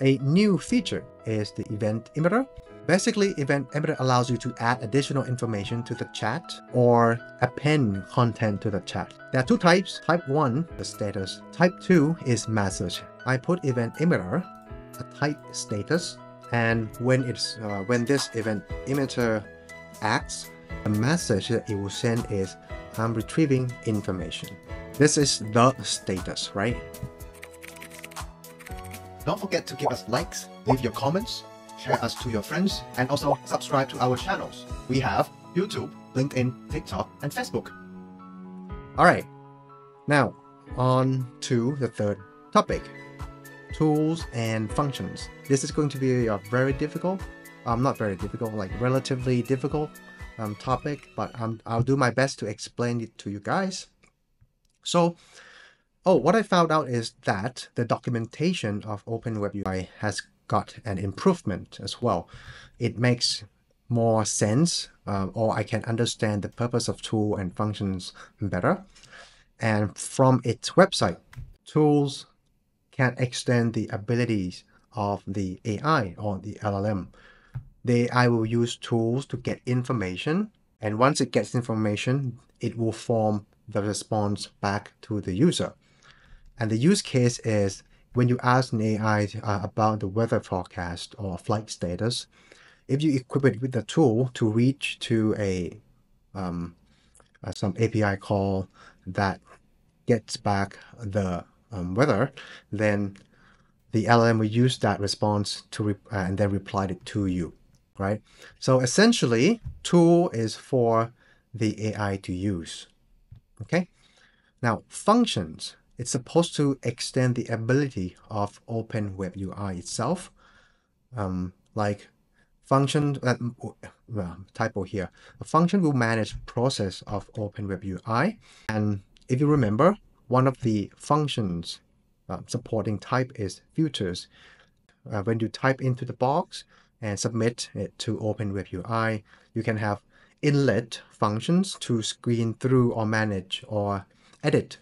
A new feature is the Event Emitter. Basically, Event Emitter allows you to add additional information to the chat or append content to the chat. There are two types. Type 1, the status. Type 2 is message. I put Event Emitter, a type status, and when this Event Emitter acts, the message that it will send is, I'm retrieving information. This is the status, right? Don't forget to give us likes, leave your comments, share us to your friends, and also subscribe to our channels. We have YouTube, LinkedIn, TikTok, and Facebook. All right, now on to the third topic, tools and functions. This is going to be a relatively difficult topic, but I'll do my best to explain it to you guys. So, what I found out is that the documentation of Open WebUI has got an improvement as well. It makes more sense, or I can understand the purpose of tool and functions better. And from its website, tools can extend the abilities of the AI or the LLM. The AI will use tools to get information, and once it gets information, it will form the response back to the user. And the use case is, when you ask an AI about the weather forecast or flight status, if you equip it with the tool to reach to some API call that gets back the weather, then the LLM will use that response to and then reply it to you, right? So essentially, tool is for the AI to use, okay? Now, functions. It's supposed to extend the ability of Open WebUI itself, like function. Typo here. A function will manage process of Open WebUI, and if you remember, one of the functions supporting type is filters. When you type into the box and submit it to Open WebUI, you can have inlet functions to screen through or manage or edit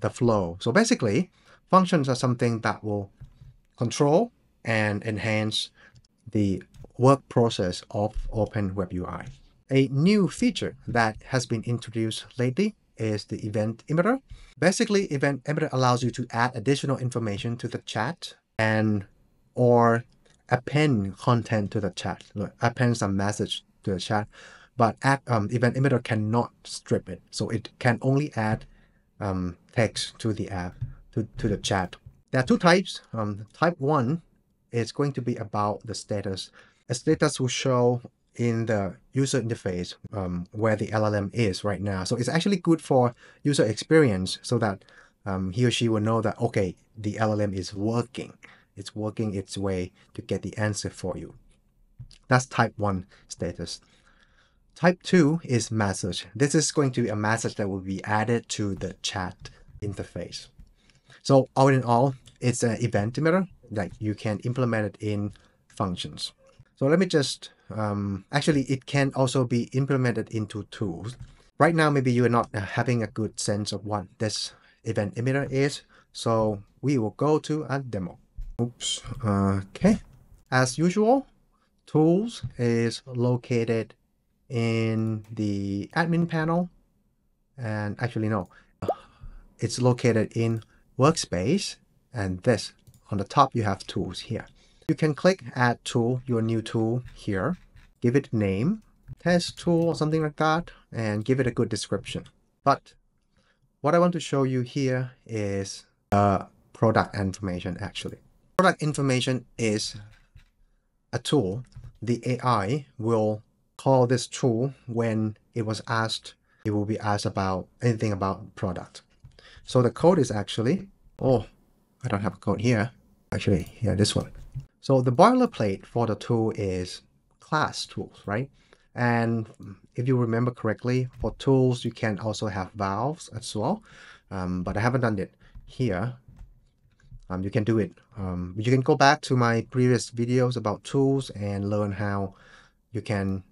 the flow. So basically, functions are something that will control and enhance the work process of Open WebUI. A new feature that has been introduced lately is the Event Emitter. Basically, Event Emitter allows you to add additional information to the chat and or append content to the chat, append some message to the chat, but Event Emitter cannot strip it, so it can only add text to the app, to the chat. There are two types. Type 1 is going to be about the status. A status will show in the user interface where the LLM is right now. So it's actually good for user experience so that he or she will know that, okay, the LLM is working. It's working its way to get the answer for you. That's type 1 status. Type 2 is message. This is going to be a message that will be added to the chat interface. So all in all, it's an Event Emitter that you can implement it in functions. So let me just, actually it can also be implemented into tools. Right now, maybe you are not having a good sense of what this Event Emitter is. So we will go to a demo. Oops, okay. As usual, tools is located in the admin panel, and actually no, it's located in workspace, and this on the top you have tools here. You can click add tool, your new tool here, give it name, test tool or something like that, and give it a good description. But what I want to show you here is product information. Actually, product information is a tool. The AI will call this tool when it was asked, it will be asked about anything about product. So the code is actually, oh, I don't have a code here. Actually, yeah, this one. So the boilerplate for the tool is class tools, right? And if you remember correctly, for tools, you can also have valves as well. But I haven't done it here. You can do it. You can go back to my previous videos about tools and learn how you can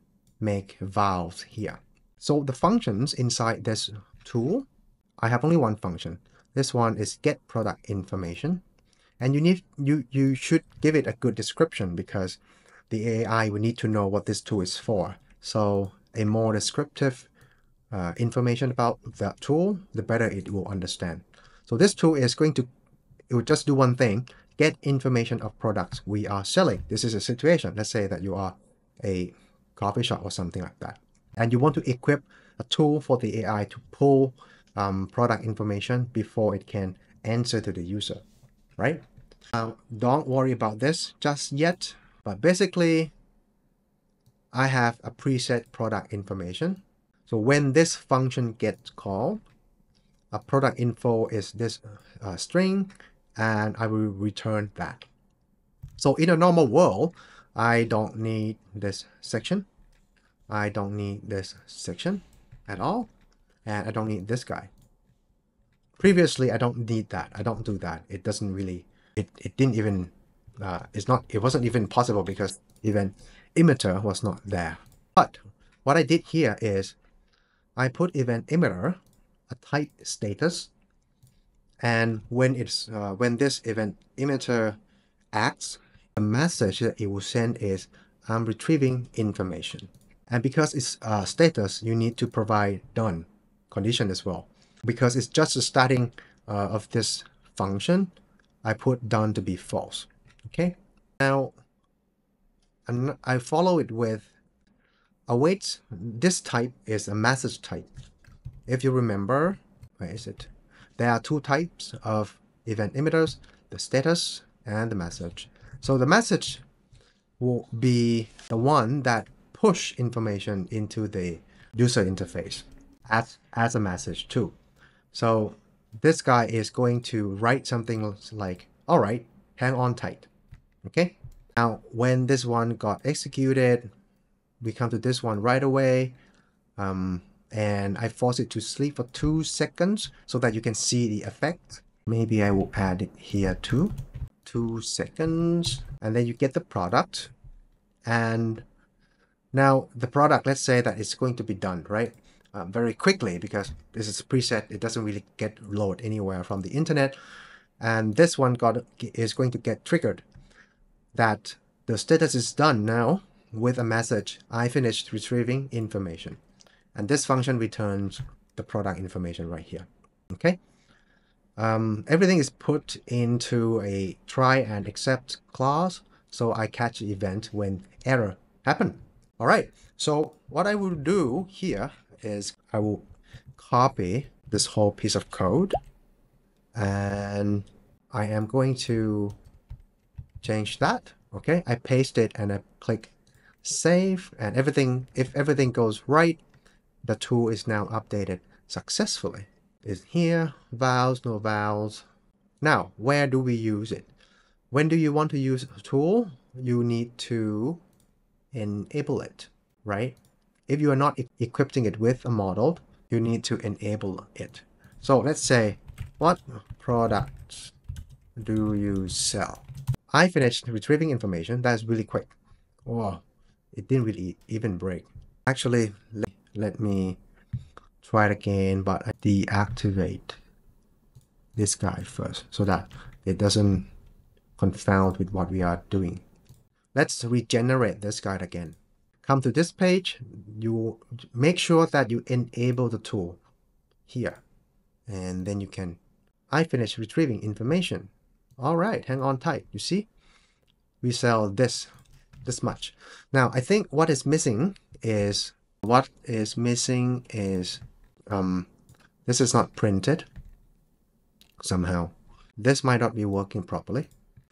make valves here. So the functions inside this tool, I have only one function. This one is get product information, And you should give it a good description, because the AI will need to know what this tool is for. So a more descriptive information about that tool, the better it will understand. So this tool is going to, it will just do one thing, get information of products we are selling. This is a situation. Let's say that you are a coffee shop or something like that, and you want to equip a tool for the AI to pull product information before it can answer to the user, right? Don't worry about this just yet, but basically I have a preset product information. So when this function gets called, a product info is this string, and I will return that. So in a normal world, I don't need this section. I don't need this section at all. And I don't need this guy. Previously, I don't need that. I don't do that. It doesn't really, it didn't even, it wasn't even possible because Event Emitter was not there. But what I did here is I put Event Emitter, a type status, and when this Event Emitter acts, the message that it will send is, I'm retrieving information. And because it's a status, you need to provide done condition as well. Because it's just the starting of this function, I put done to be false. Okay. Now, I follow it with awaits. This type is a message type. If you remember, where is it? There are two types of Event Emitters, the status and the message. So the message will be the one that push information into the user interface as a message too. So this guy is going to write something like, all right, hang on tight. Okay. Now, when this one got executed, we come to this one right away. And I force it to sleep for 2 seconds so that you can see the effect. Maybe I will add it here too. 2 seconds, and then you get the product. And now the product, let's say that it's going to be done, right? Very quickly, because this is a preset. It doesn't really get load anywhere from the internet. And this one is going to get triggered that the status is done now with a message. I finished retrieving information. And this function returns the product information right here. Okay. Everything is put into a try and accept clause, so I catch the event when error happens. All right. So what I will do here is I will copy this whole piece of code, and I am going to change that. Okay. I paste it and I click save, and everything, if everything goes right, the tool is now updated successfully. Is here, valves, no valves. Now, where do we use it? When do you want to use a tool? You need to enable it, right? If you are not equipping it with a model, you need to enable it. So let's say, what products do you sell? I finished retrieving information. That's really quick. Oh, it didn't really even break. Actually, let me try it again, but I deactivate this guy first so that it doesn't confound with what we are doing. Let's regenerate this guy again. Come to this page. You make sure that you enable the tool here, and then you can, I finish retrieving information. All right, hang on tight. You see, we sell this much. Now, I think what is missing is this is not printed somehow. This might not be working properly.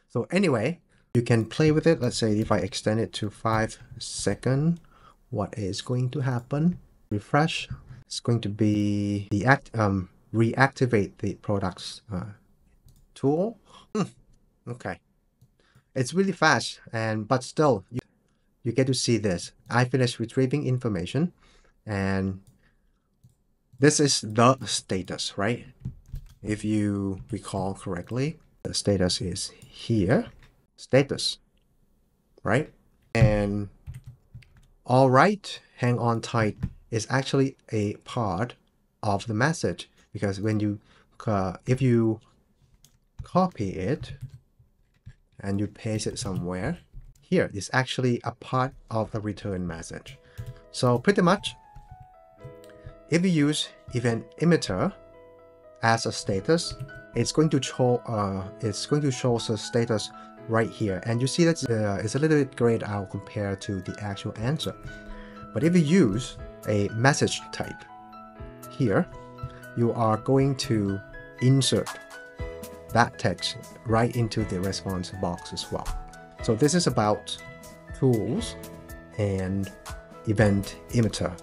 So anyway, you can play with it. Let's say if I extend it to 5 seconds, what is going to happen? Refresh. It's going to be reactivate the products tool. Okay. It's really fast, but still you get to see this. I finished retrieving information, and this is the status, right? If you recall correctly, the status is here, status, right? And all right, hang on tight is actually a part of the message, because if you copy it and you paste it somewhere. Here is actually a part of the return message. So pretty much, if you use Event Emitter as a status, it's going to show the status right here, and you see that it's a little bit grayed out compared to the actual answer. But if you use a message type here, you are going to insert that text right into the response box as well. So this is about tools and Event Emitter.